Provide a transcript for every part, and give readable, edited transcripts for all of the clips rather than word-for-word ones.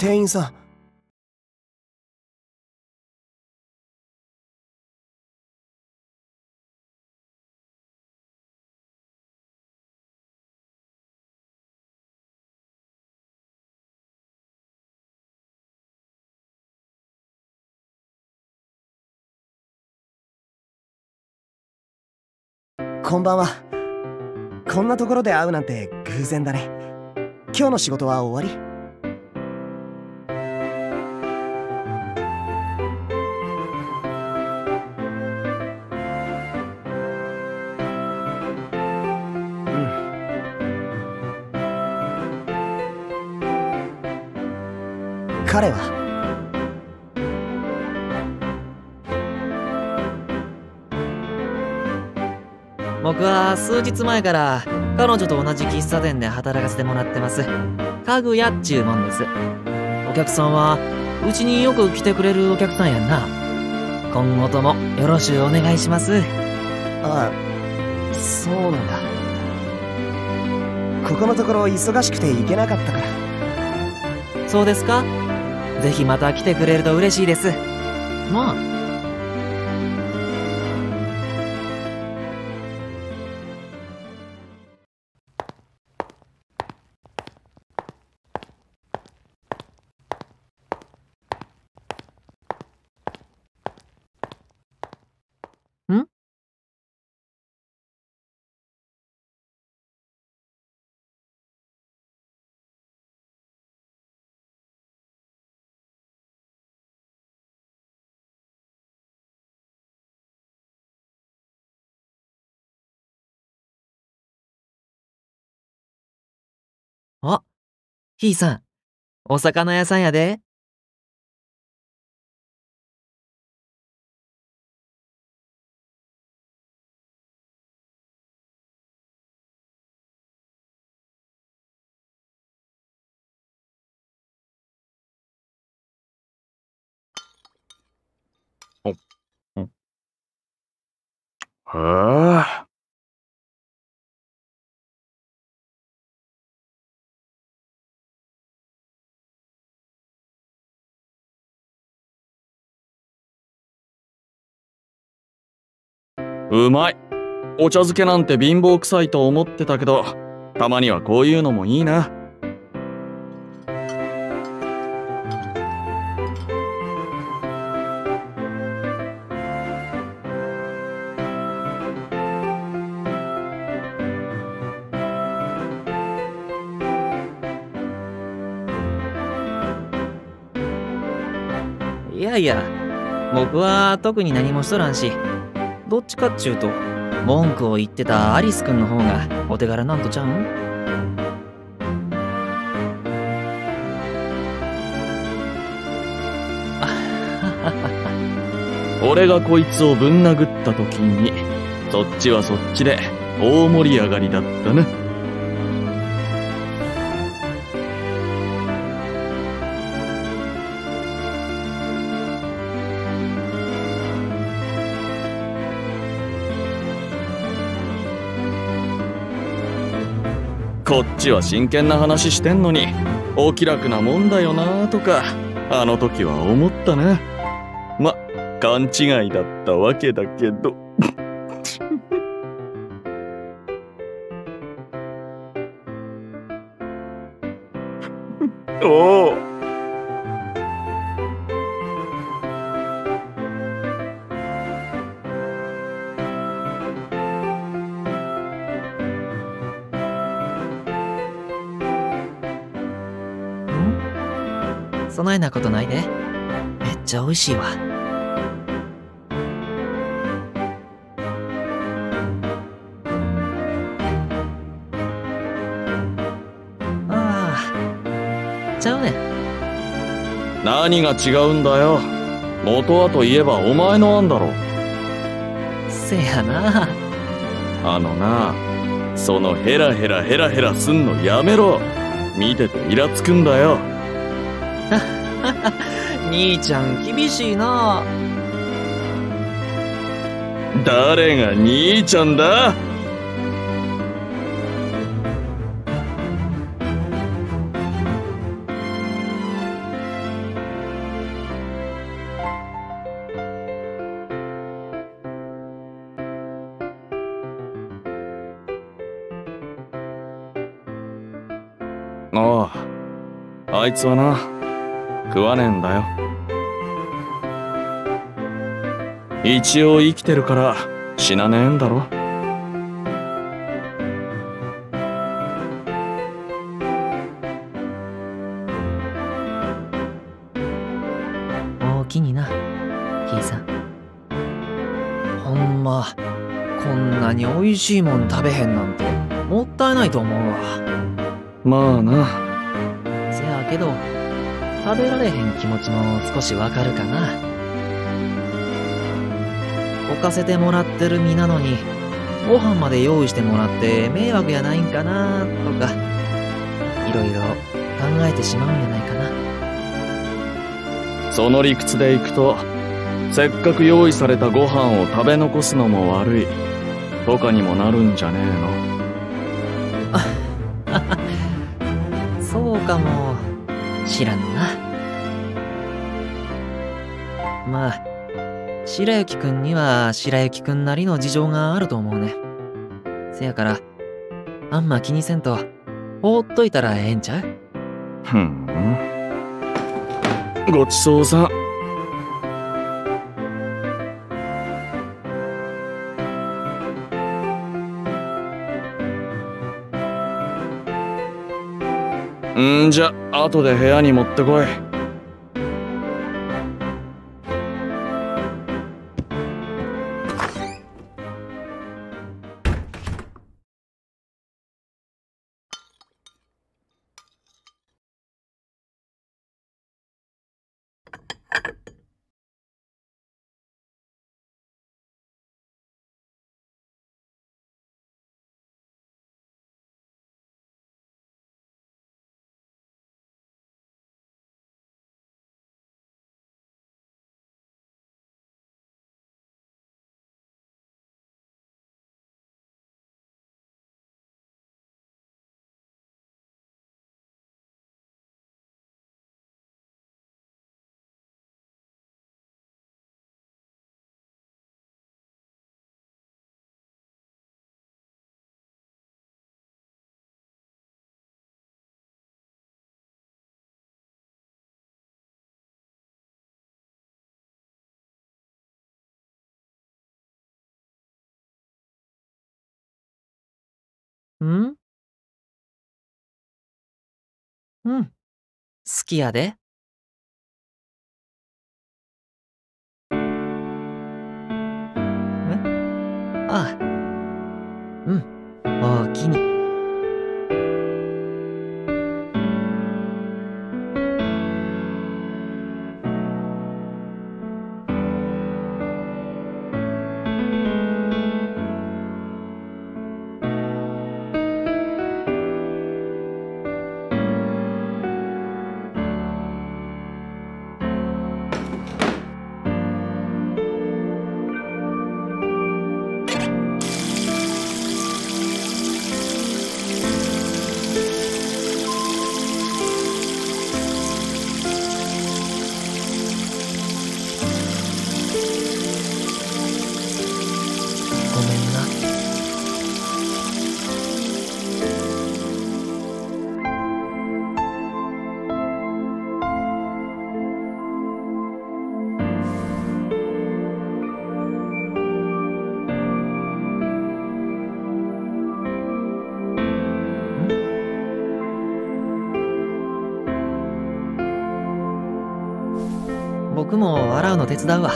店員さん。こんばんは。こんなところで会うなんて偶然だね。今日の仕事は終わり？彼は僕は数日前から彼女と同じ喫茶店で働かせてもらってます。家具屋っちゅうもんです。お客さんはうちによく来てくれるお客さんやんな。今後ともよろしゅうお願いします。ああ、そうなんだ。ここのところ忙しくて行けなかったから。そうですか。ぜひまた来てくれると嬉しいです。まああ、ひいさん、お魚屋さんやで。へえ。うまい。お茶漬けなんて貧乏臭いと思ってたけど、たまにはこういうのもいいな。いやいや、僕は特に何もしとらんし。どっちかっちゅうと文句を言ってたアリスくんの方がお手柄なんとちゃうん？俺がこいつをぶん殴った時にそっちはそっちで大盛り上がりだったな。こっちは真剣な話してんのにお気楽なもんだよなとかあの時は思ったな。ま、勘違いだったわけだけどおお。そないなことないで。めっちゃ美味しいわ。ああ、ちゃうね。何が違うんだよ。元はといえばお前の案だろ。せやな。あのな、そのヘラヘラヘラヘラすんのやめろ。見ててイラつくんだよ。兄ちゃん厳しいな。誰が兄ちゃんだ。ああ、あいつはな、食わねえんだよ。一応生きてるから死なねえんだろ。おおきにな、ひいさん。ほんま、こんなにおいしいもん食べへんなんてもったいないと思うわ。まあな。せやけど、食べられへん気持ちも少しわかるかな。置かせてもらってる身なのに、ご飯まで用意してもらって迷惑やないんかなとか、いろいろ考えてしまうんやないかな。その理屈でいくと、せっかく用意されたご飯を食べ残すのも悪い、とかにもなるんじゃねえの。そうかも知らんな。まあ白雪くんには白雪くんなりの事情があると思うね。せやからあんま気にせんと放っといたらええんちゃう？ふん、ごちそうさん。んじゃ、後で部屋に持ってこい。ん？うん。好きやで。え？ああ。うん。おおきに。僕も洗うの手伝うわ。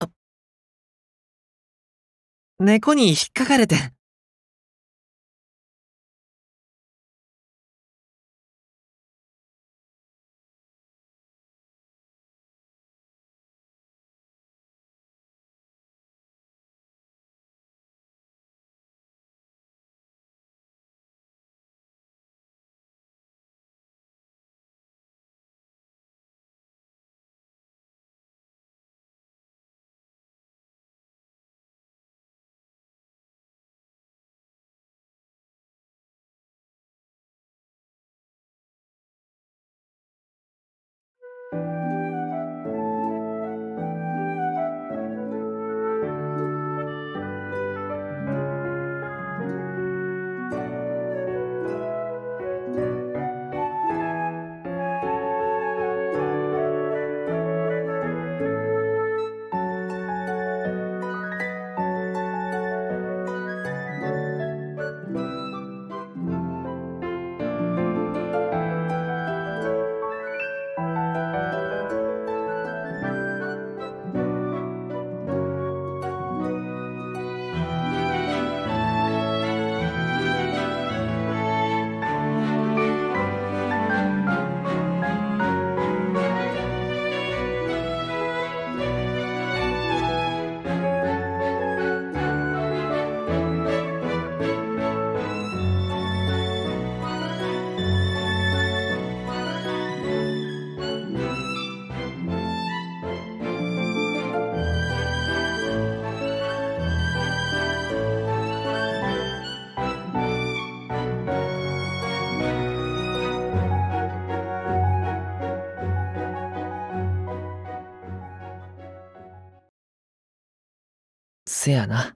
あっ、猫に引っかかれて。せやな。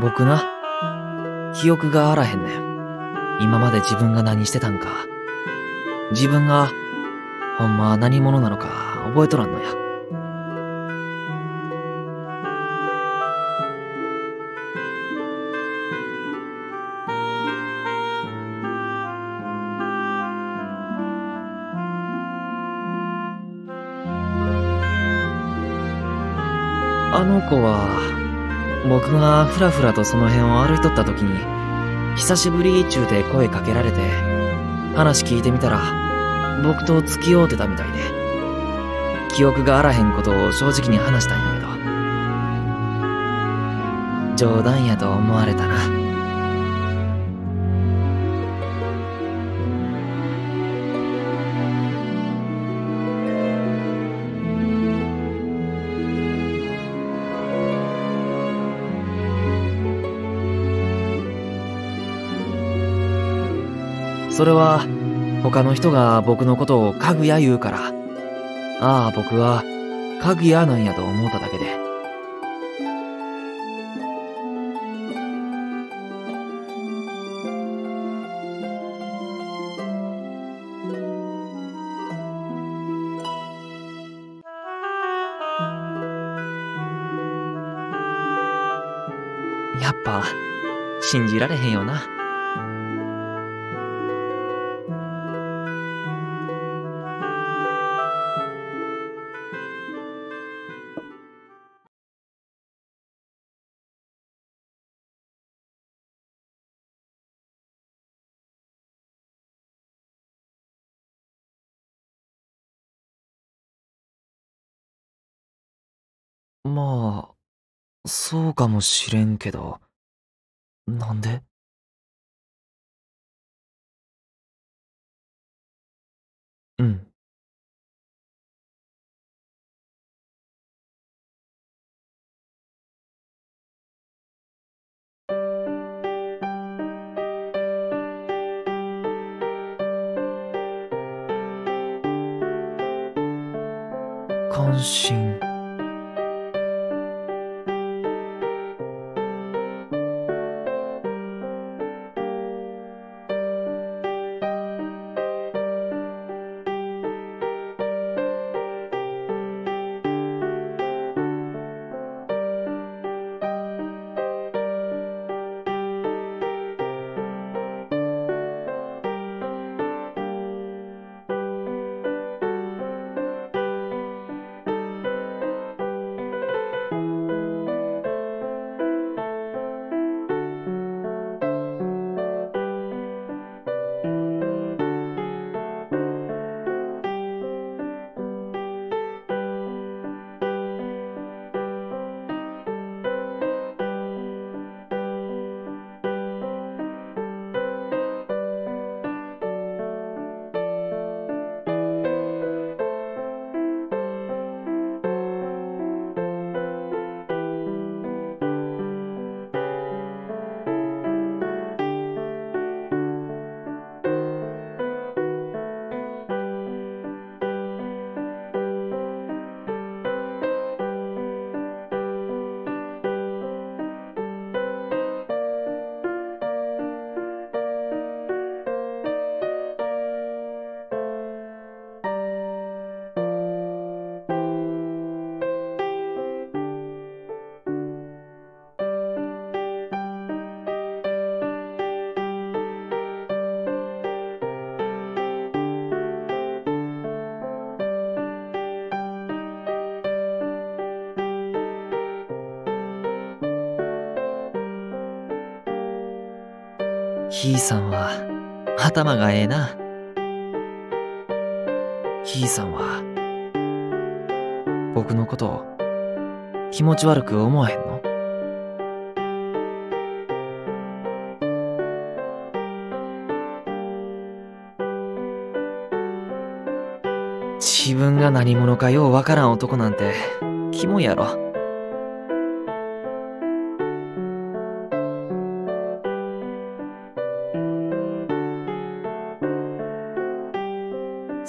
僕な、記憶があらへんねん。今まで自分が何してたんか、自分がほんま何者なのか覚えとらんのや。あの子は、僕がふらふらとその辺を歩いとった時に、久しぶりちゅうて声かけられて、話聞いてみたら、僕と付き合うてたみたいで、記憶があらへんことを正直に話したんやけど、冗談やと思われたな。それは他の人が僕のことをかぐや言うから、ああ僕はかぐやなんやと思っただけで。やっぱ信じられへんよな。まあ、そうかもしれんけど、なんで？うん。関心。ひいさんは頭がええな。ひいさんは僕のことを気持ち悪く思わへんの？自分が何者かようわからん男なんてキモいやろ。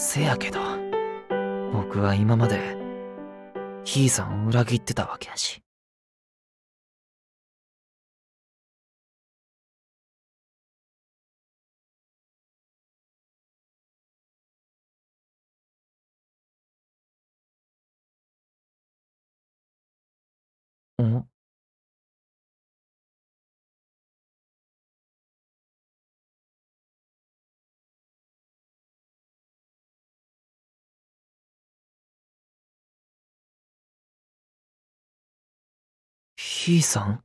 せやけど、僕は今までひいさんを裏切ってたわけやし。ん？ひいさん？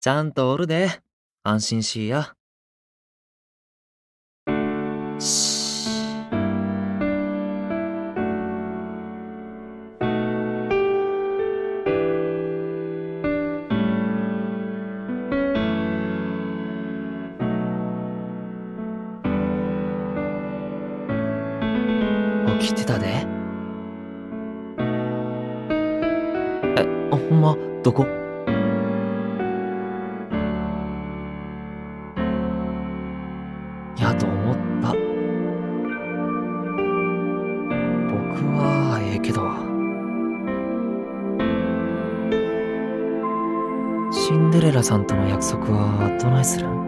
ちゃんとおるで、安心しいや。起きてたで。ほんま、どこ？シンデレラさんとの約束はどないするん？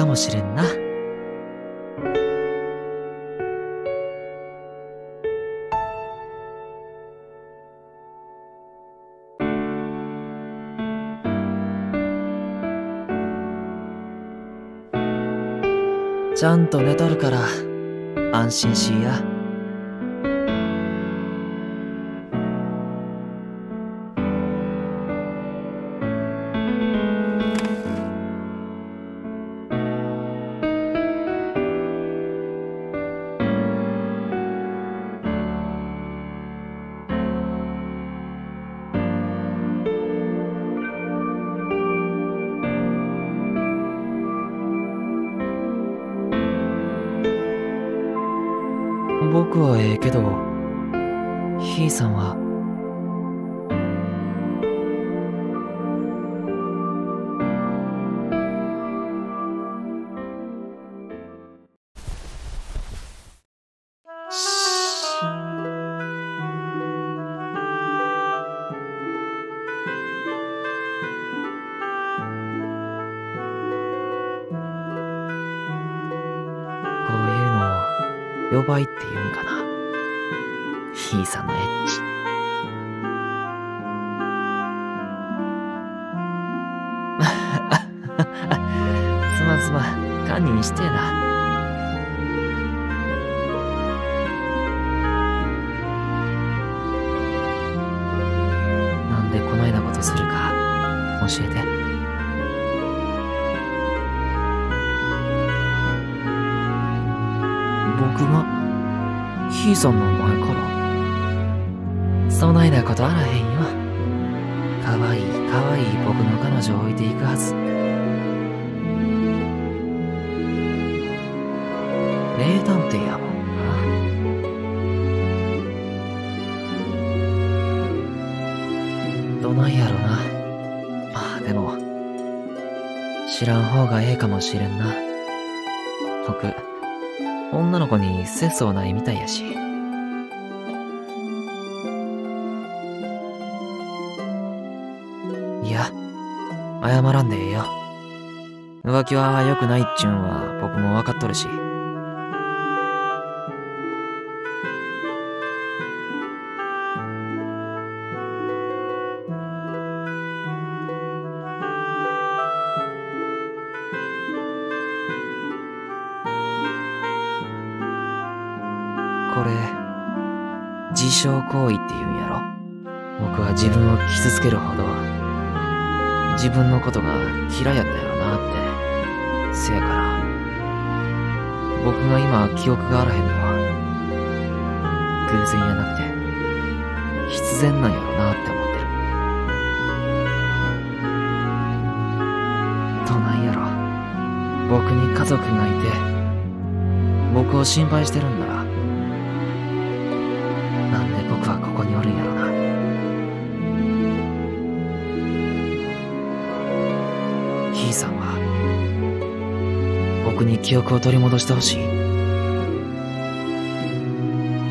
かもしれんな。ちゃんと寝とるから安心しいや。僕はええけど、ひいさんは。呼ばいって言うんかな、ひいさんのエッチ。すまんすまん、堪忍してえな。なんでこないなことするか教えて。僕がひいさんの前からそないなことあらへんよ。かわいいかわいい僕の彼女を置いていくはず。名探偵やもんな。どないやろな。まあでも知らん方がええかもしれんな。僕女の子に節操ないみたいやし。いや、謝らんでええよ。浮気は良くないっちゅうんは僕も分かっとるし。これ、自傷行為って言うんやろ。僕は自分を傷つけるほど、自分のことが嫌いやったやろなって。せやから、僕が今記憶があらへんのは、偶然やなくて、必然なんやろなって思ってる。どないやろ。僕に家族がいて、僕を心配してるんだら、なんで僕はここにおるんやろな。ひいさんは僕に記憶を取り戻してほしい。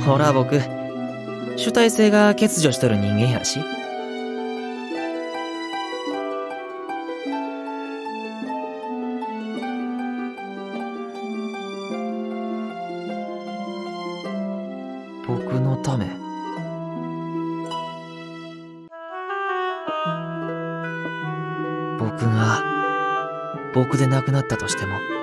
ほら僕主体性が欠如しとる人間やし。僕のため。僕が僕で亡くなったとしても。